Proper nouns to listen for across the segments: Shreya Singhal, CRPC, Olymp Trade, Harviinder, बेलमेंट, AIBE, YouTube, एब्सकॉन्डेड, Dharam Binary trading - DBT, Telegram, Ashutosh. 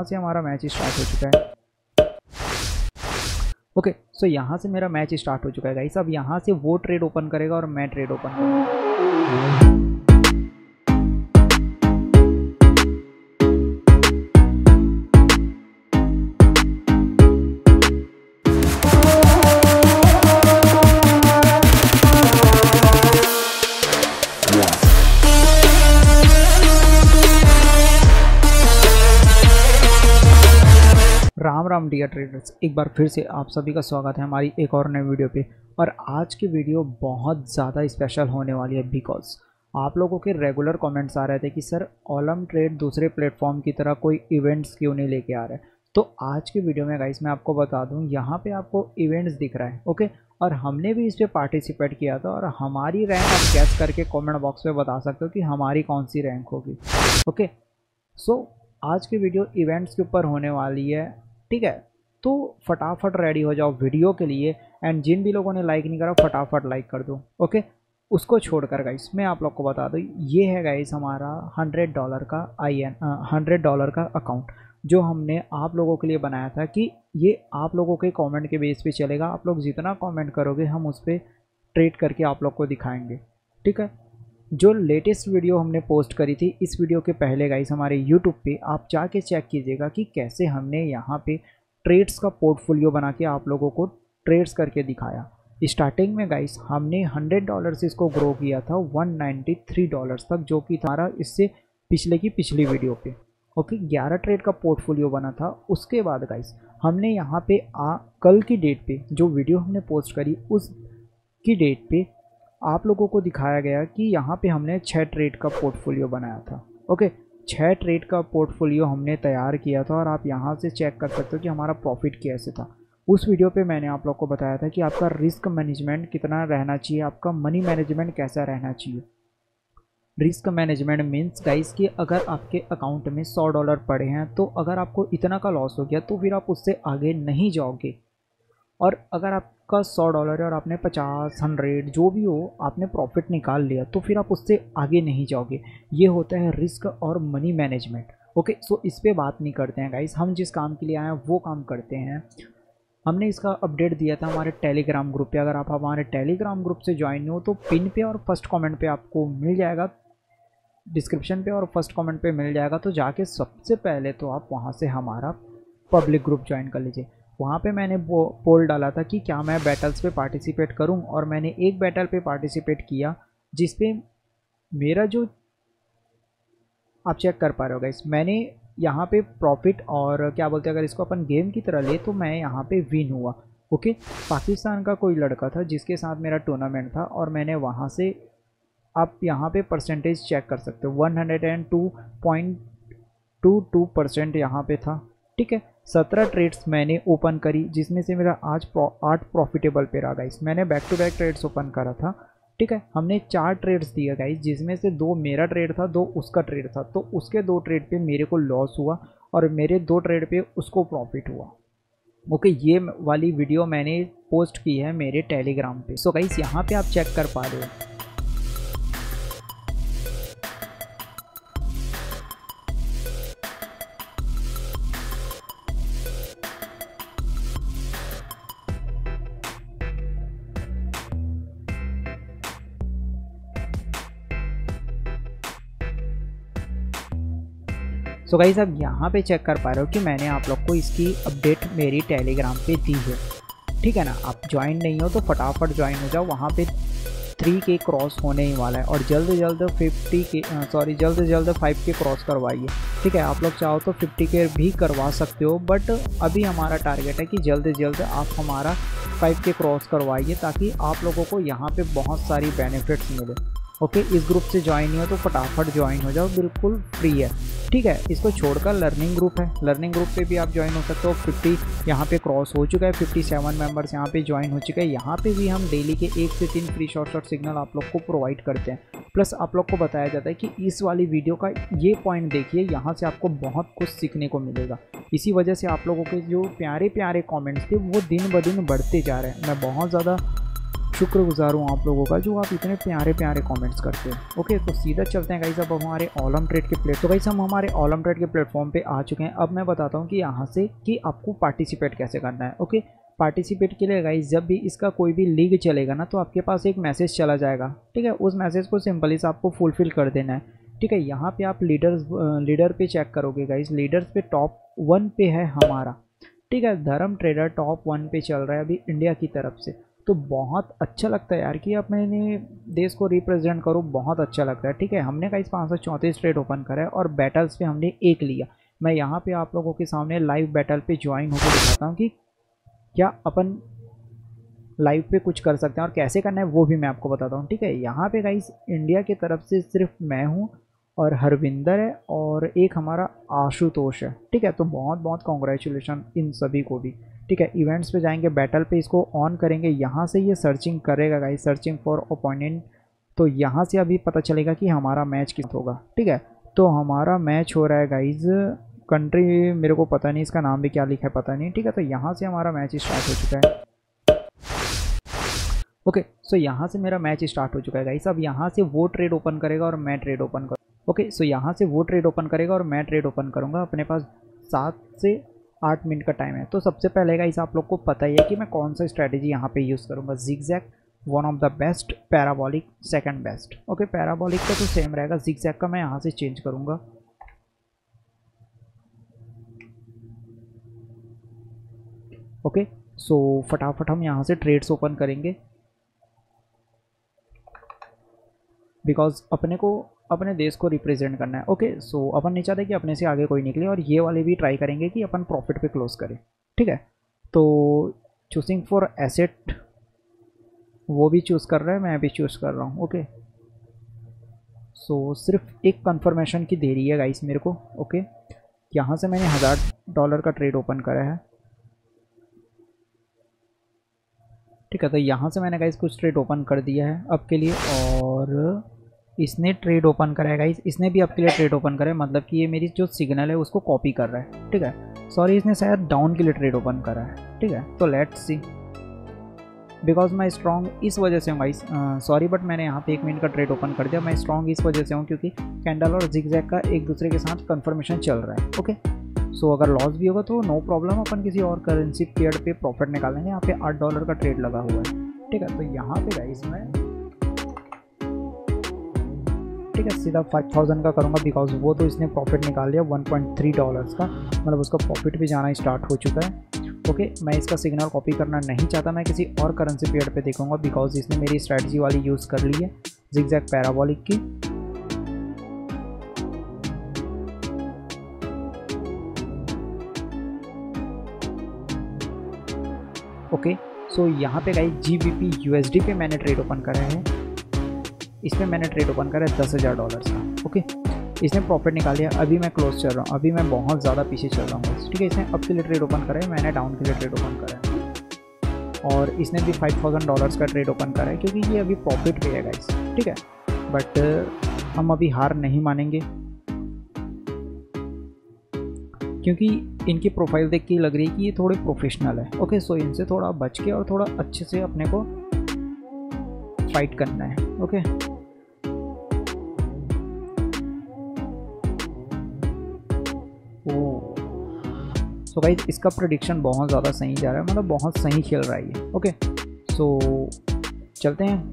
यहाँ से हमारा मैच स्टार्ट हो चुका है। ओके सो यहाँ से मेरा मैच स्टार्ट हो चुका है गाइस। अब यहाँ से वो ट्रेड ओपन करेगा और मैं ट्रेड ओपन करूँगा। राम राम डियर ट्रेडर्स, एक बार फिर से आप सभी का स्वागत है हमारी एक और नए वीडियो पे। और आज की वीडियो बहुत ज़्यादा स्पेशल होने वाली है बिकॉज आप लोगों के रेगुलर कमेंट्स आ रहे थे कि सर ओलम्प ट्रेड दूसरे प्लेटफॉर्म की तरह कोई इवेंट्स क्यों नहीं लेके आ रहा है। तो आज की वीडियो में गाइस मैं आपको बता दूं, यहाँ पे आपको इवेंट्स दिख रहा है ओके। और हमने भी इस पर पार्टिसिपेट किया था और हमारी रैंक आप गैस करके कॉमेंट बॉक्स में बता सकते हो कि हमारी कौन सी रैंक होगी ओके। सो आज की वीडियो इवेंट्स के ऊपर होने वाली है, ठीक है। तो फटाफट रेडी हो जाओ वीडियो के लिए, एंड जिन भी लोगों ने लाइक नहीं करा फटाफट लाइक कर दो ओके। उसको छोड़कर गाइस मैं आप लोग को बता दूँ, ये है गाइस हमारा $100 का $100 का अकाउंट जो हमने आप लोगों के लिए बनाया था कि ये आप लोगों के कमेंट के बेस पे चलेगा। आप लोग जितना कमेंट करोगे हम उस पर ट्रेड करके आप लोग को दिखाएंगे, ठीक है। जो लेटेस्ट वीडियो हमने पोस्ट करी थी इस वीडियो के पहले गाइस हमारे यूट्यूब पे आप जाके चेक कीजिएगा कि कैसे हमने यहाँ पे ट्रेड्स का पोर्टफोलियो बना के आप लोगों को ट्रेड्स करके दिखाया। स्टार्टिंग में गाइस हमने $100 से इसको ग्रो किया था $193 तक, जो कि हमारा इससे पिछले की पिछली वीडियो पे ओके 11 ट्रेड का पोर्टफोलियो बना था। उसके बाद गाइस हमने यहाँ पर कल की डेट पर जो वीडियो हमने पोस्ट करी उसकी डेट पर आप लोगों को दिखाया गया कि यहाँ पे हमने 6 ट्रेड का पोर्टफोलियो बनाया था ओके। 6 ट्रेड का पोर्टफोलियो हमने तैयार किया था और आप यहाँ से चेक कर सकते हो कि हमारा प्रॉफिट कैसे था। उस वीडियो पे मैंने आप लोग को बताया था कि आपका रिस्क मैनेजमेंट कितना रहना चाहिए, आपका मनी मैनेजमेंट कैसा रहना चाहिए। रिस्क मैनेजमेंट मीन्स गाइस कि अगर आपके अकाउंट में $100 पड़े हैं तो अगर आपको इतना का लॉस हो गया तो फिर आप उससे आगे नहीं जाओगे। और अगर आपका $100 है और आपने 50, 100 जो भी हो आपने प्रॉफिट निकाल लिया तो फिर आप उससे आगे नहीं जाओगे। ये होता है रिस्क और मनी मैनेजमेंट ओके। सो इस पे बात नहीं करते हैं गाइस, हम जिस काम के लिए आए हैं वो काम करते हैं। हमने इसका अपडेट दिया था हमारे टेलीग्राम ग्रुप पे। अगर आप हमारे टेलीग्राम ग्रुप से ज्वाइन हो तो पिन पे और फर्स्ट कॉमेंट पर आपको मिल जाएगा, डिस्क्रिप्शन पे और फर्स्ट कॉमेंट पर मिल जाएगा। तो जाके सबसे पहले तो आप वहाँ से हमारा पब्लिक ग्रुप ज्वाइन कर लीजिए। वहाँ पे मैंने पोल डाला था कि क्या मैं बैटल्स पे पार्टिसिपेट करूँ, और मैंने एक बैटल पे पार्टिसिपेट किया जिसपे मेरा जो आप चेक कर पा रहे हो गाइस, मैंने यहाँ पे प्रॉफिट और क्या बोलते हैं अगर इसको अपन गेम की तरह ले तो मैं यहाँ पे विन हुआ ओके। पाकिस्तान का कोई लड़का था जिसके साथ मेरा टूर्नामेंट था और मैंने वहाँ से आप यहाँ पे परसेंटेज चेक कर सकते हो 102.22% यहाँ पे था, ठीक है। 17 ट्रेड्स मैंने ओपन करी जिसमें से मेरा आज 8 प्रॉफिटेबल पे रहा गाइस। मैंने back to back trades open करा था, ठीक है। हमने 4 ट्रेड्स दिए गाइस जिसमें से 2 मेरा ट्रेड था, 2 उसका ट्रेड था। तो उसके 2 ट्रेड पे मेरे को लॉस हुआ और मेरे 2 ट्रेड पे उसको प्रॉफिट हुआ ओके। ये वाली वीडियो मैंने पोस्ट की है मेरे टेलीग्राम पर। सो गाइस यहाँ पर आप चेक कर पा रहे हो। तो गाइस आप यहाँ पे चेक कर पा रहे हो कि मैंने आप लोग को इसकी अपडेट मेरी टेलीग्राम पे दी है, ठीक है ना। आप ज्वाइन नहीं हो तो फटाफट ज्वाइन हो जाओ, वहाँ पे 3K क्रॉस होने ही वाला है और जल्द से जल्द 5K 5K क्रॉस करवाइए, ठीक है। आप लोग चाहो तो 50K भी करवा सकते हो, बट अभी हमारा टारगेट है कि जल्द से जल्द आप हमारा 5K क्रॉस करवाइए ताकि आप लोगों को यहाँ पर बहुत सारी बेनिफिट्स मिले ओके। इस ग्रुप से ज्वाइन नहीं हो तो फटाफट ज्वाइन हो जाओ, बिल्कुल फ्री है, ठीक है। इसको छोड़कर लर्निंग ग्रुप है, लर्निंग ग्रुप पे भी आप ज्वाइन हो सकते हो। 50 यहाँ पे क्रॉस हो चुका है, 57 मेंबर्स यहाँ पे ज्वाइन हो चुके हैं। यहाँ पे भी हम डेली के 1 से 3 फ्री शॉर्ट सिग्नल आप लोग को प्रोवाइड करते हैं। प्लस आप लोग को बताया जाता है कि इस वाली वीडियो का ये पॉइंट देखिए, यहाँ से आपको बहुत कुछ सीखने को मिलेगा। इसी वजह से आप लोगों के जो प्यारे प्यारे कॉमेंट्स थे वो दिन ब दिन बढ़ते जा रहे हैं। मैं बहुत ज़्यादा शुक्रगुजार हूँ आप लोगों का जो आप इतने प्यारे प्यारे कमेंट्स करते हो। ओके तो सीधा चलते हैं गाइस अब हमारे Olymp Trade के प्लेट। तो गाइस हम हमारे Olymp Trade के प्लेटफॉर्म पे आ चुके हैं। अब मैं बताता हूँ कि यहाँ से कि आपको पार्टिसिपेट कैसे करना है। ओके पार्टिसिपेट के लिए गाइस जब भी इसका कोई भी लीग चलेगा ना तो आपके पास एक मैसेज चला जाएगा, ठीक है। उस मैसेज को सिंपली से आपको फुलफिल कर देना है, ठीक है। यहाँ पे आप लीडर पे चेक करोगे गाइस, लीडर्स पे टॉप 1 पे है हमारा, ठीक है। धर्म ट्रेडर टॉप 1 पे चल रहा है अभी इंडिया की तरफ से। तो बहुत अच्छा लगता है यार कि अपने देश को रिप्रेजेंट करो, बहुत अच्छा लगता है, ठीक है। हमने गाइस 534 ट्रेड ओपन करा है और बैटल्स पे हमने 1 लिया। मैं यहाँ पे आप लोगों के सामने लाइव बैटल पे ज्वाइन होकर दिखाता हूँ कि क्या अपन लाइव पे कुछ कर सकते हैं और कैसे करना है वो भी मैं आपको बताता हूँ, ठीक है। यहाँ पे गाइस इंडिया की तरफ से सिर्फ मैं हूँ और हरविंदर है और एक हमारा आशुतोष है, ठीक है। तो बहुत बहुत कॉन्ग्रेचुलेशन इन सभी को भी, ठीक है। इवेंट्स पे जाएंगे, बैटल पे इसको ऑन करेंगे, यहाँ से ये सर्चिंग करेगा गाइस, सर्चिंग फॉर ओपोनेंट। तो यहाँ से अभी पता चलेगा कि हमारा मैच किस होगा, ठीक है। तो हमारा मैच हो रहा है गाइस, कंट्री मेरे को पता नहीं, इसका नाम भी क्या लिखा है पता नहीं, ठीक है। तो यहाँ से हमारा मैच स्टार्ट हो चुका है। ओके सो यहाँ से मेरा मैच स्टार्ट हो चुका है गाइस। अब यहाँ से वो ट्रेड ओपन करेगा और मैं ट्रेड ओपन करूँगा। ओके सो यहाँ से वो ट्रेड ओपन करेगा और मैं ट्रेड ओपन करूँगा। अपने पास 7 से 8 मिनट का टाइम है। तो सबसे पहले गाइस आप लोग को पता ही है कि मैं कौन सा स्ट्रैटेजी यहाँ पे यूज़ करूँगा। zigzag one of the best, parabolic second best. Okay parabolic का तो सेम रहेगा, zigzag का मैं यहाँ से चेंज करूँगा। ओके सो फटाफट हम यहाँ से ट्रेड्स ओपन करेंगे बिकॉज अपने को अपने देश को रिप्रेजेंट करना है। ओके सो अपन नहीं चाहते कि अपने से आगे कोई निकले और ये वाले भी ट्राई करेंगे कि अपन प्रॉफिट पे क्लोज करें, ठीक है। तो चूजिंग फॉर एसेट वो भी चूज़ कर रहा है, मैं भी चूज़ कर रहा हूँ। ओके सो सिर्फ एक कंफर्मेशन की देरी है गाइस मेरे को। ओके यहाँ से मैंने $1000 का ट्रेड ओपन करा है, ठीक है। तो यहाँ से मैंने गाइस कुछ ट्रेड ओपन कर दिया है आपके लिए और इसने ट्रेड ओपन करा है गाइस, इसने भी आपके लिए ट्रेड ओपन करा है। मतलब कि ये मेरी जो सिग्नल है उसको कॉपी कर रहा है, ठीक है। सॉरी इसने शायद डाउन के लिए ट्रेड ओपन करा है, ठीक है। तो लेट्स सी बिकॉज मैं स्ट्रॉन्ग इस वजह से हूँ गाइस, सॉरी बट मैंने यहाँ पे 1 मिनट का ट्रेड ओपन कर दिया। मैं स्ट्रॉन्ग इस वजह से हूँ क्योंकि कैंडल और zigzag का एक दूसरे के साथ कन्फर्मेशन चल रहा है। ओके सो अगर लॉस भी होगा तो नो प्रॉब्लम, अपन किसी और करेंसी पेयर पे प्रॉफिट निकालेंगे। यहाँ पे $8 का ट्रेड लगा हुआ है, ठीक है। तो यहाँ पे गाइस मैं, ठीक है, सीधा 5000 का करूँगा बिकॉज वो तो इसने प्रॉफिट निकाल लिया $1.3 का, मतलब उसका प्रॉफिट भी जाना स्टार्ट हो चुका है। ओके मैं इसका सिग्नल कॉपी करना नहीं चाहता, मैं किसी और करेंसी पेयर पर देखूँगा बिकॉज इसने मेरी स्ट्रैटेजी वाली यूज़ कर ली है zigzag पैराबॉलिक की। ओके सो यहाँ पे गाइस GBP USD पे मैंने ट्रेड ओपन करा है, इसमें मैंने ट्रेड ओपन करा है $10,000 का। ओके इसने प्रॉफिट निकाल लिया, अभी मैं क्लोज चल रहा हूँ, अभी मैं बहुत ज़्यादा पीछे चल रहा हूँ, ठीक है। इसने अप के लिए ट्रेड ओपन करा है, मैंने डाउन के लिए ट्रेड ओपन करा है और इसने भी $5000 का ट्रेड ओपन करा है क्योंकि ये अभी प्रॉफिट पे है गाइस, ठीक है। बट हम अभी हार नहीं मानेंगे क्योंकि इनकी प्रोफाइल देख के लग रही है कि ये थोड़े प्रोफेशनल है। ओके सो इनसे थोड़ा बच के और थोड़ा अच्छे से अपने को फाइट करना है। ओके सो गाइस इसका प्रेडिक्शन बहुत ज़्यादा सही जा रहा है, मतलब बहुत सही खेल रहा है ये। ओके सो चलते हैं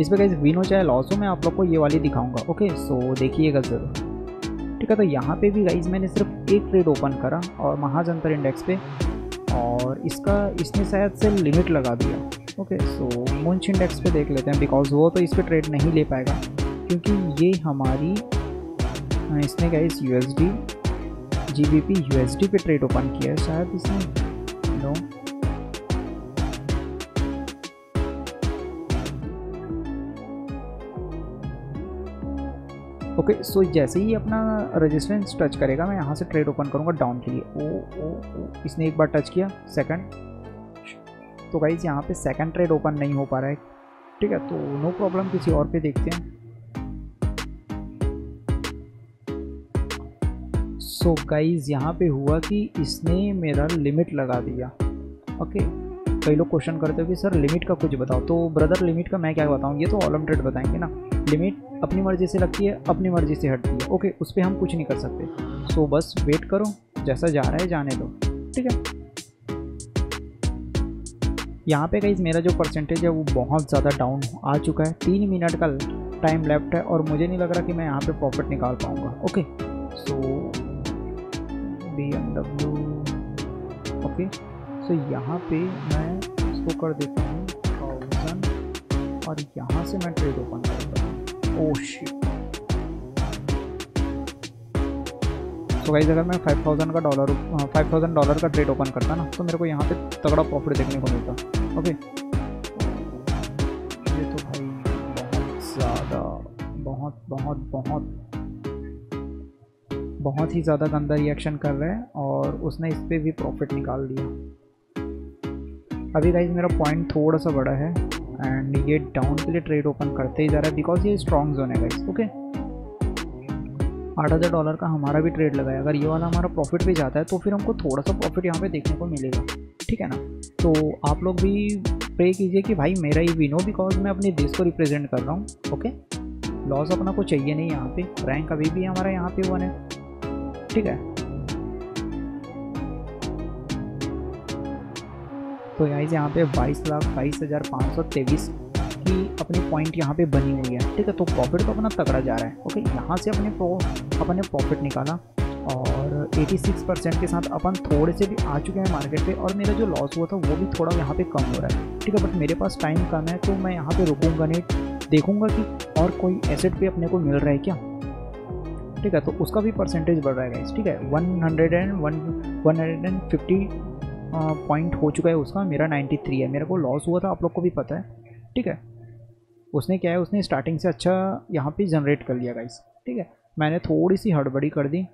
इस पर गाइस, विन हो चाहे लॉस हो मैं आप लोग को ये वाली दिखाऊंगा। ओके सो देखिएगा ज़रूर, ठीक है। तो यहाँ पे भी गाइस मैंने सिर्फ एक ट्रेड ओपन करा और महाजनतर इंडेक्स पे और इसका इसने शायद से लिमिट लगा दिया। ओके सो मुंच इंडेक्स पे देख लेते हैं बिकॉज वो तो इस पर ट्रेड नहीं ले पाएगा क्योंकि ये हमारी इसने गाइस GBP USD पे ट्रेड ओपन किया है शायद इसने। नो ओके सो जैसे ही अपना रेजिस्टेंस टच करेगा मैं यहाँ से ट्रेड ओपन करूँगा डाउन के लिए। ओ इसने एक बार टच किया, सेकंड। तो गाइस यहाँ पे सेकंड ट्रेड ओपन नहीं हो पा रहा है, ठीक है। तो नो प्रॉब्लम, किसी और पे देखते हैं। सो गाइज यहाँ पे हुआ कि इसने मेरा लिमिट लगा दिया। ओके, कई लोग क्वेश्चन करते हो कि सर लिमिट का कुछ बताओ, तो ब्रदर लिमिट का मैं क्या बताऊँ, ये तो ऑलिम्प ट्रेड बताएंगे ना। लिमिट अपनी मर्ज़ी से लगती है, अपनी मर्ज़ी से हटती है। ओके, उस पर हम कुछ नहीं कर सकते, सो बस वेट करो, जैसा जा रहा है जाने दो, ठीक है। यहाँ पे गाइस मेरा जो परसेंटेज है वो बहुत ज़्यादा डाउन आ चुका है, 3 मिनट का टाइम लेफ्ट है और मुझे नहीं लग रहा कि मैं यहाँ पे प्रॉफिट निकाल पाऊँगा। Okay, so BMW, okay so यहाँ पे मैं इसको कर देता हूँ 1000 और यहाँ से मैं ट्रेड ओपन करता हूँ। ओह शिट, तो गाइस अगर मैं $5,000 का ट्रेड ओपन करता ना तो मेरे को यहाँ पे तगड़ा प्रॉफिट देखने को मिलता। ओके, ये तो भाई बहुत ज़्यादा बहुत बहुत बहुत बहुत ही ज़्यादा गंदा रिएक्शन कर रहे हैं और उसने इस पर भी प्रॉफिट निकाल दिया। अभी गाइस मेरा पॉइंट थोड़ा सा बड़ा है एंड ये डाउन के लिए ट्रेड ओपन करते ही जा रहा है बिकॉज ये स्ट्रॉन्ग जोन है गाइस। ओके, $8,000 का हमारा भी ट्रेड लगाया, अगर ये वाला हमारा प्रॉफिट पे जाता है तो फिर हमको थोड़ा सा प्रॉफिट यहाँ पे देखने को मिलेगा, ठीक है ना। तो आप लोग भी प्रे कीजिए कि भाई मेरा ही विन हो बिकॉज मैं अपने देश को रिप्रेजेंट कर रहा हूँ। ओके, लॉस अपना को चाहिए नहीं, यहाँ पे रैंक अभी भी हमारा यहाँ पे 1 है, ठीक है। तो यहाँ पे 22,22,523 की अपनी पॉइंट यहाँ पे बनी हुई है, ठीक है। तो प्रॉफिट तो अपना तगड़ा जा रहा है। ओके, यहाँ से अपने प्रॉफिट निकाला और 86% के साथ अपन थोड़े से भी आ चुके हैं मार्केट पे और मेरा जो लॉस हुआ था वो भी थोड़ा यहाँ पे कम हो रहा है, ठीक है। बट मेरे पास टाइम कम है तो मैं यहाँ पे रुकूंगा नहीं, देखूंगा कि और कोई एसेट पे अपने को मिल रहा है क्या, ठीक है। तो उसका भी परसेंटेज बढ़ रहा है गाइस, ठीक है। 150 पॉइंट हो चुका है उसका, मेरा 93 है। मेरे को लॉस हुआ था, आप लोग को भी पता है, ठीक है। उसने क्या है, उसने स्टार्टिंग से अच्छा यहाँ पे जनरेट कर लिया गाइस, ठीक है। मैंने थोड़ी सी हड़बड़ी कर दी।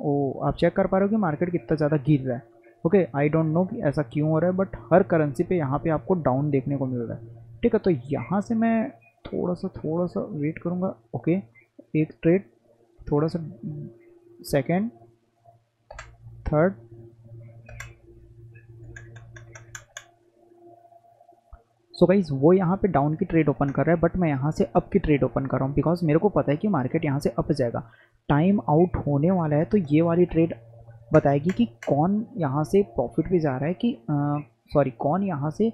ओ, आप चेक कर पा रहे हो कि मार्केट कितना ज़्यादा गिर रहा है। ओके, आई डोंट नो कि ऐसा क्यों हो रहा है, बट हर करेंसी पे यहाँ पे आपको डाउन देखने को मिल रहा है, ठीक है। तो यहाँ से मैं थोड़ा सा वेट करूँगा। ओके, एक ट्रेड, थोड़ा सा सेकेंड, थर्ड, सो गाइस वो यहाँ पे डाउन की ट्रेड ओपन कर रहा है बट मैं यहाँ से अप की ट्रेड ओपन कर रहा हूँ बिकॉज मेरे को पता है कि मार्केट यहाँ से अप जाएगा, टाइम आउट होने वाला है। तो ये वाली ट्रेड बताएगी कि कौन यहाँ से प्रॉफिट पे जा रहा है कि सॉरी कौन यहाँ से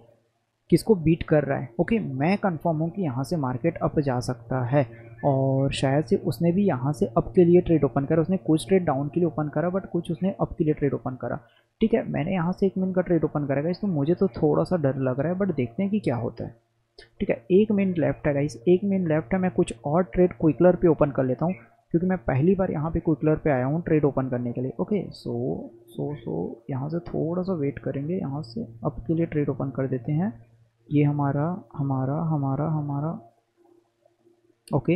किसको बीट कर रहा है। ओके, मैं कंफर्म हूँ कि यहाँ से मार्केट अप जा सकता है और शायद से उसने भी यहाँ से अप के लिए ट्रेड ओपन करा। उसने कुछ ट्रेड डाउन के लिए ओपन करा बट कुछ उसने अप के लिए ट्रेड ओपन करा, ठीक है। मैंने यहाँ से 1 मिनट का ट्रेड ओपन करेगा, इसमें मुझे तो थोड़ा सा डर लग रहा है बट देखते हैं कि क्या होता है, ठीक है। 1 मिनट लेफ्ट है गाइस, 1 मिनट लेफ्ट है। मैं कुछ और ट्रेड क्विकलर पे ओपन कर लेता हूँ क्योंकि मैं पहली बार यहाँ पे क्विकलर पे आया हूँ ट्रेड ओपन करने के लिए। ओके, सो यहाँ से थोड़ा सा वेट करेंगे, यहाँ से अप के लिए ट्रेड ओपन कर देते हैं। ये हमारा ओके,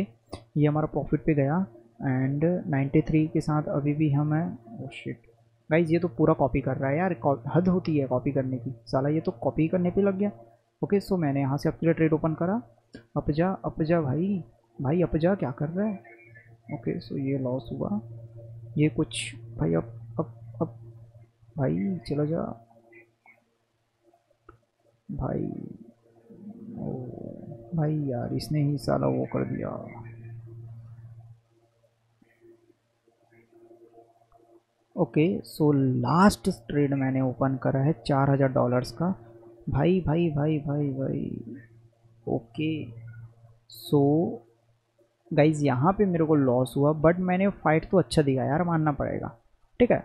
ये हमारा प्रॉफिट पे गया एंड 93 के साथ अभी भी हम हैं। ओह शिट गाइस, ये तो पूरा कॉपी कर रहा है यार, हद होती है कॉपी करने की, साला ये तो कॉपी करने पे लग गया। ओके, सो मैंने यहाँ से अपने ट्रेड ओपन करा। अपजा भाई अपजा, क्या कर रहा है। ओके, सो ये लॉस हुआ, ये कुछ भाई अब भाई चला जा भाई, भाई यार इसने ही साला वो कर दिया। ओके, सो लास्ट ट्रेड मैंने ओपन करा है $4,000 का। भाई भाई भाई भाई भाई ओके, सो गाइज यहाँ पे मेरे को लॉस हुआ बट मैंने फाइट तो अच्छा दिया यार, मानना पड़ेगा, ठीक है।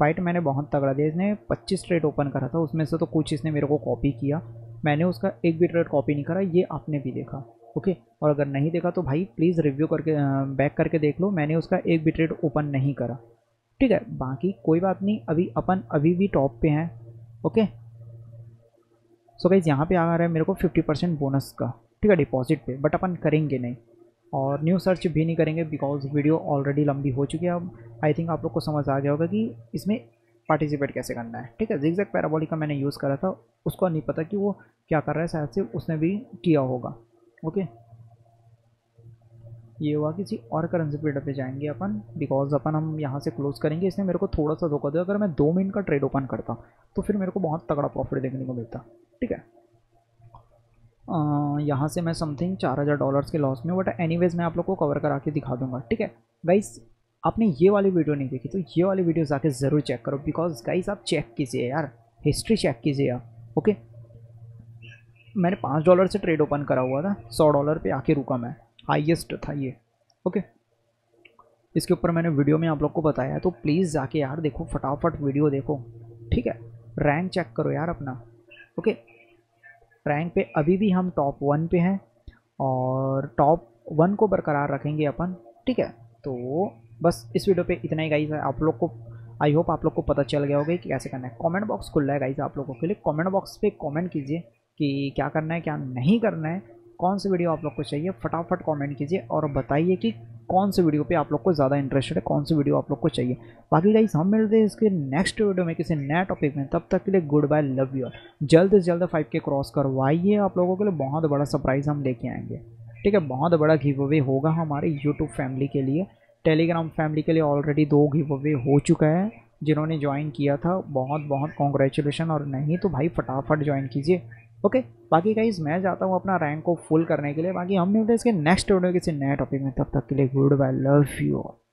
फाइट मैंने बहुत तगड़ा दिया। इसने 25 ट्रेड ओपन करा था, उसमें से तो कुछ इसने मेरे को कॉपी किया, मैंने उसका एक भी ट्रेड कॉपी नहीं करा, ये आपने भी देखा। ओके, और अगर नहीं देखा तो भाई प्लीज़ रिव्यू करके बैक करके देख लो, मैंने उसका एक भी ट्रेड ओपन नहीं करा, ठीक है। बाकी कोई बात नहीं, अभी भी टॉप पे हैं। ओके, सो गाइस यहाँ पे आ रहा है मेरे को 50% बोनस का, ठीक है, डिपॉजिट पे, बट अपन करेंगे नहीं और न्यू सर्च भी नहीं करेंगे बिकॉज वीडियो ऑलरेडी लंबी हो चुकी है। अब आई थिंक आप लोग को समझ आ गया होगा कि इसमें पार्टिसिपेट कैसे करना है, ठीक है। जिगजैग पैराबोलिक का मैंने यूज़ करा था, उसको नहीं पता कि वो क्या कर रहा है, शायद से उसने भी किया होगा। ओके, ये हुआ किसी और करेंसी पेयर पे जाएंगे अपन, बिकॉज अपन हम यहाँ से क्लोज करेंगे। इसने मेरे को थोड़ा सा धोखा दिया, अगर मैं 2 मिनट का ट्रेड ओपन करता तो फिर मेरे को बहुत तगड़ा प्रॉफिट देखने को मिलता। ठीक है, यहाँ से मैं समथिंग $4000 के लॉस में, बट एनीवेज मैं आप लोग को कवर करा के दिखा दूंगा। ठीक है गाइस, आपने ये वाली वीडियो नहीं देखी तो ये वाली वीडियो जाके ज़रूर चेक करो, बिकॉज गाइस आप चेक कीजिए यार, हिस्ट्री चेक कीजिए आप। ओके, मैंने $5 से ट्रेड ओपन करा हुआ था, $100 पे आके रुका मैं, हाईएस्ट था ये। ओके, इसके ऊपर मैंने वीडियो में आप लोग को बताया है, तो प्लीज़ जाके यार देखो, फटाफट वीडियो देखो। ठीक है, रैंक चेक करो यार अपना। ओके, रैंक पे अभी भी हम टॉप 1 पे हैं और टॉप 1 को बरकरार रखेंगे अपन। ठीक है, तो बस इस वीडियो पे इतना ही गाइस। आप लोग को आई होप आप लोग को पता चल गया होगा कि कैसे करना है। कमेंट बॉक्स खुला है गाइस आप लोगों के लिए, कमेंट बॉक्स पे कमेंट कीजिए कि क्या करना है क्या नहीं करना है, कौन सी वीडियो आप लोग को चाहिए, फटाफट कमेंट कीजिए और बताइए कि कौन सी वीडियो पे आप लोग को ज़्यादा इंटरेस्टेड है, कौन सी वीडियो आप लोग को चाहिए। बाकी गाइस हम मिलते हैं इसके नेक्स्ट वीडियो में किसी नए टॉपिक में, तब तक के लिए गुड बाय, लव यू। जल्द से जल्द 5K क्रॉस करवाइए, आप लोगों के लिए बहुत बड़ा सरप्राइज़ हम लेके आएंगे। ठीक है, बहुत बड़ा गिव अवे होगा हमारे यूट्यूब फैमिली के लिए, टेलीग्राम फैमिली के लिए ऑलरेडी 2 गिव अवे हो चुका है, जिन्होंने ज्वाइन किया था बहुत बहुत कॉन्ग्रेचुलेशन, और नहीं तो भाई फटाफट ज्वाइन कीजिए। ओके, बाकी गाइस मैं जाता हूँ अपना रैंक को फुल करने के लिए। बाकी हम मिलते हैं इसके नेक्स्ट वीडियो किसी नए टॉपिक में, तब तक के लिए goodbye, love you all.